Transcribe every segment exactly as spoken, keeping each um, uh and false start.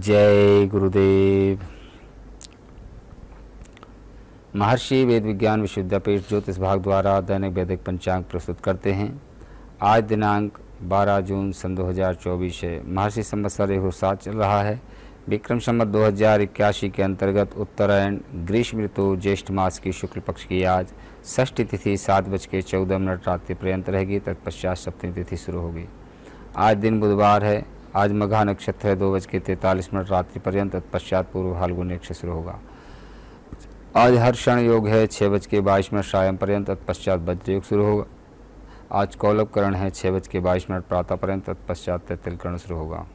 जय गुरुदेव। महर्षि वेद विज्ञान विश्वविद्यापीठ ज्योतिष भाग द्वारा दैनिक वैदिक पंचांग प्रस्तुत करते हैं। आज दिनांक बारह जून सन दो हज़ार चौबीस है। महर्षि संवत्सर एक सौ सात चल रहा है। विक्रम संवत दो हज़ार इक्यासी के अंतर्गत उत्तरायण ग्रीष्म ऋतु ज्येष्ठ मास की शुक्ल पक्ष की आज षष्ठी तिथि सात बज के चौदह मिनट रात्रि पर्यंत रहेगी। तत्पश्चात सप्तमी तिथि शुरू होगी। आज दिन बुधवार है। आज मघा नक्षत्र है, दो बज के तैंतालीस मिनट रात्रि पर्यंत। तत्पश्चात पूर्व फाल्गुनी नक्षत्र शुरू होगा। आज हर्षण योग है, छः बज के बाईस मिनट सायं पर्यंत। तत्पश्चात वज्रयोग शुरू होगा। आज कौलभकरण है, छः बज के बाईस मिनट प्रातः पर्यंत। तत्पश्चात तैतलकरण शुरू होगा।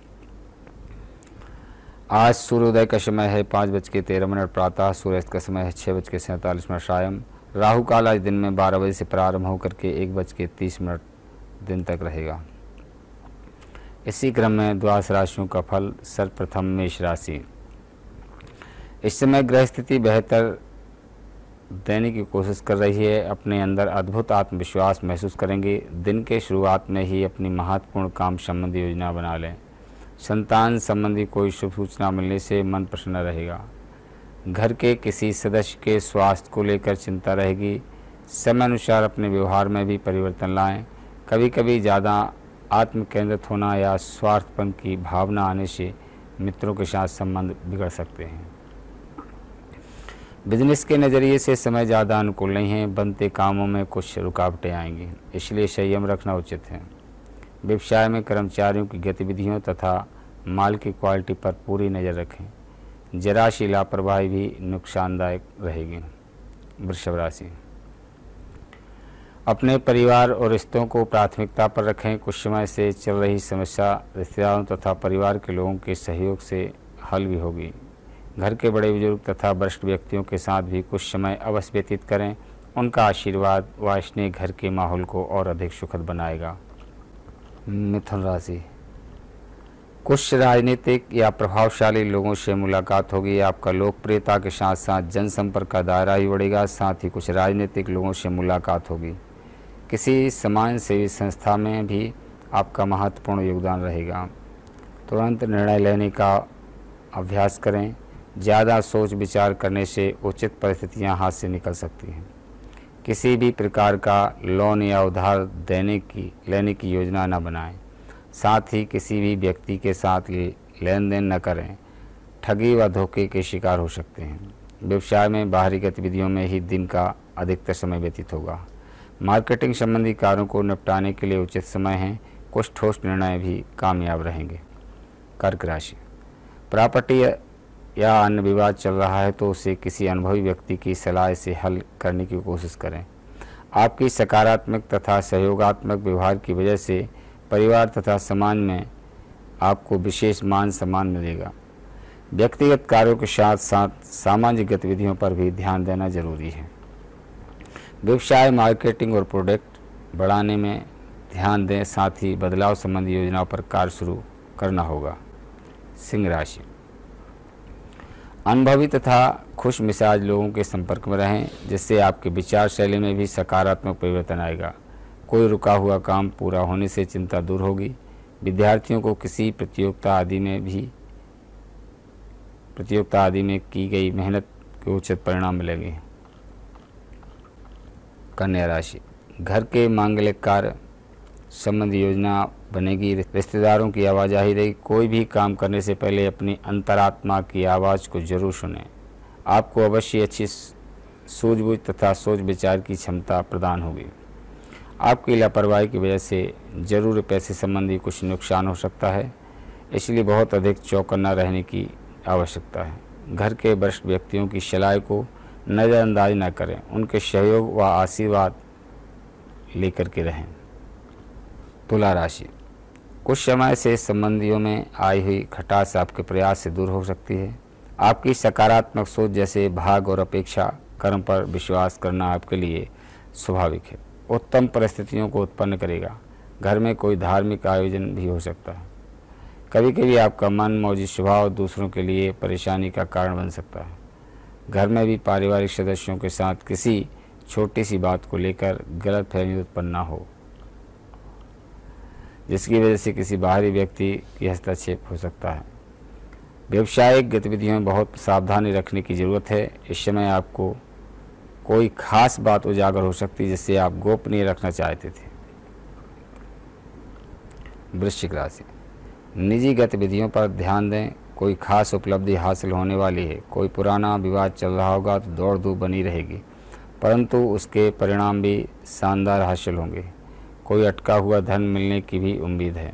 आज सूर्योदय का समय है, पाँच बज के तेरह मिनट प्रातः। सूर्यास्त का समय है, छः बज के सैंतालीस मिनट सायं। राहु काल आज दिन में बारह बजे से प्रारंभ होकर के एक बज के तीस मिनट दिन तक रहेगा। इसी क्रम में द्वादश राशियों का फल। सर्वप्रथम मेष राशि। इस समय ग्रह स्थिति बेहतर देने की कोशिश कर रही है। अपने अंदर अद्भुत आत्मविश्वास महसूस करेंगे। दिन के शुरुआत में ही अपनी महत्वपूर्ण काम संबंधी योजना बना लें। संतान संबंधी कोई शुभ सूचना मिलने से मन प्रसन्न रहेगा। घर के किसी सदस्य के स्वास्थ्य को लेकर चिंता रहेगी। समय अनुसार अपने व्यवहार में भी परिवर्तन लाएं। कभी कभी ज़्यादा आत्मकेंद्रित होना या स्वार्थपन की भावना आने से मित्रों के साथ संबंध बिगड़ सकते हैं। बिजनेस के नज़रिए से समय ज़्यादा अनुकूल नहीं है। बनते कामों में कुछ रुकावटें आएंगी, इसलिए संयम रखना उचित है। व्यवसाय में कर्मचारियों की गतिविधियों तथा माल की क्वालिटी पर पूरी नज़र रखें। जरा सी लापरवाही भी नुकसानदायक रहेगी। वृषभ राशि। अपने परिवार और रिश्तों को प्राथमिकता पर रखें। कुछ समय से चल रही समस्या रिश्तेदारों तथा परिवार के लोगों के सहयोग से हल भी होगी। घर के बड़े बुजुर्ग तथा वरिष्ठ व्यक्तियों के साथ भी कुछ समय अवश्य व्यतीत करें। उनका आशीर्वाद व स्नेह घर के माहौल को और अधिक सुखद बनाएगा। मिथुन राशि। कुछ राजनीतिक या प्रभावशाली लोगों से मुलाकात होगी। आपका लोकप्रियता के साथ साथ जनसंपर्क का दायरा भी बढ़ेगा। साथ ही कुछ राजनीतिक लोगों से मुलाकात होगी। किसी समाजसेवी संस्था में भी आपका महत्वपूर्ण योगदान रहेगा। तुरंत निर्णय लेने का अभ्यास करें। ज़्यादा सोच विचार करने से उचित परिस्थितियां हाथ से निकल सकती हैं। किसी भी प्रकार का लोन या उधार देने की लेने की योजना न बनाएं। साथ ही किसी भी व्यक्ति के साथ लेन देन न करें। ठगी व धोखे के शिकार हो सकते हैं। व्यवसाय में बाहरी गतिविधियों में ही दिन का अधिकतर समय व्यतीत होगा। मार्केटिंग संबंधी कार्यों को निपटाने के लिए उचित समय है। कुछ ठोस निर्णय भी कामयाब रहेंगे। कर्क राशि। प्रॉपर्टी या अन्य विवाद चल रहा है तो उसे किसी अनुभवी व्यक्ति की सलाह से हल करने की कोशिश करें। आपकी सकारात्मक तथा सहयोगात्मक व्यवहार की वजह से परिवार तथा समाज में आपको विशेष मान सम्मान मिलेगा। व्यक्तिगत कार्यों के साथ साथ सामाजिक गतिविधियों पर भी ध्यान देना जरूरी है। व्यवसाय मार्केटिंग और प्रोडक्ट बढ़ाने में ध्यान दें। साथ ही बदलाव संबंधी योजनाओं पर कार्य शुरू करना होगा। सिंह राशि। अनुभवी तथा खुश मिजाज लोगों के संपर्क में रहें, जिससे आपके विचार शैली में भी सकारात्मक परिवर्तन आएगा। कोई रुका हुआ काम पूरा होने से चिंता दूर होगी। विद्यार्थियों को किसी प्रतियोगिता आदि में भी प्रतियोगिता आदि में की गई मेहनत के उचित परिणाम मिलेंगे। कन्या राशि। घर के मांगलिक कार्य संबंधी योजना बनेगी। रिश्तेदारों की आवाजाही रहेगी। कोई भी काम करने से पहले अपनी अंतरात्मा की आवाज़ को जरूर सुनें। आपको अवश्य अच्छी सूझबूझ तथा सोच विचार की क्षमता प्रदान होगी। आपकी लापरवाही की वजह से जरूर पैसे संबंधी कुछ नुकसान हो सकता है, इसलिए बहुत अधिक चौकन्ना रहने की आवश्यकता है। घर के वरिष्ठ व्यक्तियों की सलाह को नज़रअंदाज न करें। उनके सहयोग व आशीर्वाद लेकर के रहें। तुला राशि। कुछ समय से संबंधियों में आई हुई खटास आपके प्रयास से दूर हो सकती है। आपकी सकारात्मक सोच जैसे भाग और अपेक्षा कर्म पर विश्वास करना आपके लिए स्वाभाविक है। उत्तम परिस्थितियों को उत्पन्न करेगा। घर में कोई धार्मिक आयोजन भी हो सकता है। कभी कभी आपका मन मौजी स्वभाव दूसरों के लिए परेशानी का कारण बन सकता है। घर में भी पारिवारिक सदस्यों के साथ किसी छोटी सी बात को लेकर गलतफहमी उत्पन्न न हो, जिसकी वजह से किसी बाहरी व्यक्ति की हस्तक्षेप हो सकता है। व्यवसायिक गतिविधियों में बहुत सावधानी रखने की ज़रूरत है। इस समय आपको कोई खास बात उजागर हो सकती है जिससे आप गोपनीय रखना चाहते थे। वृश्चिक राशि, निजी गतिविधियों पर ध्यान दें, कोई खास उपलब्धि हासिल होने वाली है। कोई पुराना विवाद चल रहा होगा तो दौड़ धूप बनी रहेगी, परंतु उसके परिणाम भी शानदार हासिल होंगे। कोई अटका हुआ धन मिलने की भी उम्मीद है।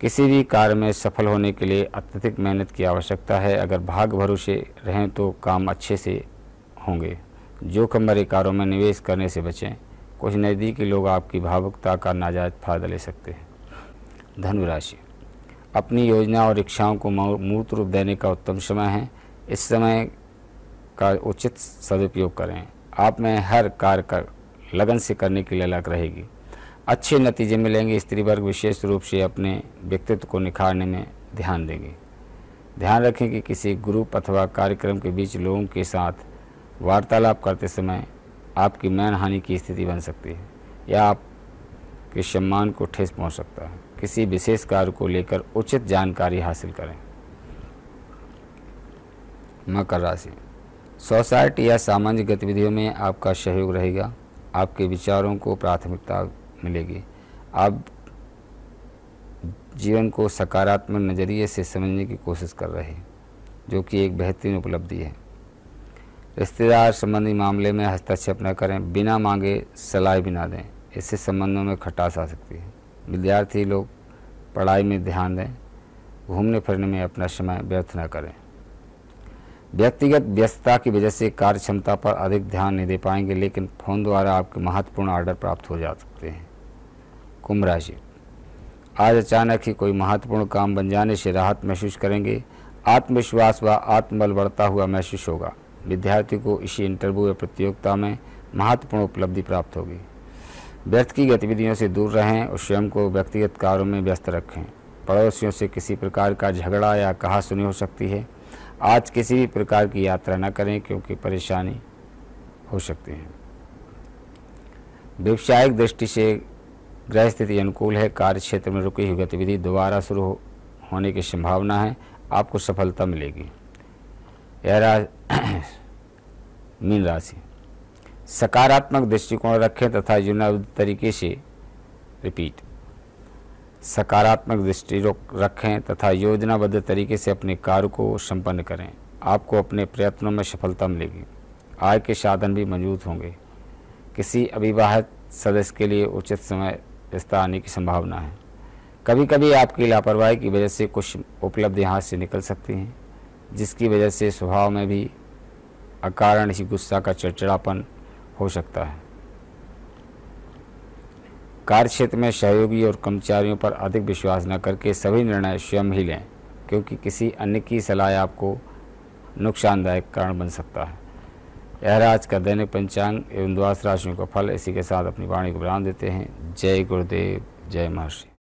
किसी भी कार्य में सफल होने के लिए अत्यधिक मेहनत की आवश्यकता है। अगर भाग्य भरोसे रहें तो काम अच्छे से होंगे। जोखिम भरे कार्यों में निवेश करने से बचें। कुछ नज़दीकी लोग आपकी भावुकता का नाजायज़ फायदा ले सकते हैं। धनु राशि, अपनी योजना और इच्छाओं को मूर्त रूप देने का उत्तम समय है। इस समय का उचित सदुपयोग करें। आप में हर कार्य कर लगन से करने की ललक रहेगी, अच्छे नतीजे मिलेंगे। स्त्री वर्ग विशेष रूप से अपने व्यक्तित्व को निखारने में ध्यान देंगे। ध्यान रखें कि किसी ग्रुप अथवा कार्यक्रम के बीच लोगों के साथ वार्तालाप करते समय आपकी मानहानि की स्थिति बन सकती है या आपके सम्मान को ठेस पहुंच सकता है। किसी विशेष कार्य को लेकर उचित जानकारी हासिल करें। मकर राशि, सोसाइटी या सामाजिक गतिविधियों में आपका सहयोग रहेगा। आपके विचारों को प्राथमिकता मिलेगी। आप जीवन को सकारात्मक नज़रिए से समझने की कोशिश कर रहे हैं, जो कि एक बेहतरीन उपलब्धि है। रिश्तेदार संबंधी मामले में हस्तक्षेप न करें, बिना मांगे सलाह भी ना दें, इससे संबंधों में खटास आ सकती है। विद्यार्थी लोग पढ़ाई में ध्यान दें, घूमने फिरने में अपना समय व्यर्थ न करें। व्यक्तिगत व्यस्तता की वजह से कार्य क्षमता पर अधिक ध्यान नहीं दे पाएंगे, लेकिन फोन द्वारा आपके महत्वपूर्ण ऑर्डर प्राप्त हो जा सकते हैं। कुंभ राशि, आज अचानक ही कोई महत्वपूर्ण काम बन जाने से राहत महसूस करेंगे। आत्मविश्वास व आत्मबल बढ़ता हुआ महसूस होगा। विद्यार्थी को इसी इंटरव्यू या प्रतियोगिता में महत्वपूर्ण उपलब्धि प्राप्त होगी। व्यर्थ की गतिविधियों से दूर रहें और स्वयं को व्यक्तिगत कार्यों में व्यस्त रखें। पड़ोसियों से किसी प्रकार का झगड़ा या कहासुनी हो सकती है। आज किसी भी प्रकार की यात्रा न करें क्योंकि परेशानी हो सकती है। व्यवसायिक दृष्टि से ग्रह स्थिति अनुकूल है। कार्य क्षेत्र में रुकी हुई गतिविधि दोबारा शुरू हो, होने की संभावना है। आपको सफलता मिलेगी। मीन राशि, सकारात्मक दृष्टिकोण रखें तथा योजनाबद्ध तरीके से रिपीट सकारात्मक दृष्टि रखें तथा योजनाबद्ध तरीके से अपने कार्य को संपन्न करें। आपको अपने प्रयत्नों में सफलता मिलेगी। आय के साधन भी मौजूद होंगे। किसी अविवाहित सदस्य के लिए उचित समय रिश्ता आने की संभावना है। कभी कभी आपकी लापरवाही की वजह से कुछ उपलब्धियां हाथ से निकल सकती हैं, जिसकी वजह से स्वभाव में भी अकारण ही गुस्सा का चिड़चिड़ापन हो सकता है। कार्य क्षेत्र में सहयोगी और कर्मचारियों पर अधिक विश्वास न करके सभी निर्णय स्वयं ही लें, क्योंकि किसी अन्य की सलाह आपको नुकसानदायक कारण बन सकता है। यह आज का दैनिक पंचांग एवं द्वादश राशियों का फल। इसी के साथ अपनी वाणी को विराम देते हैं। जय गुरुदेव, जय महर्षि।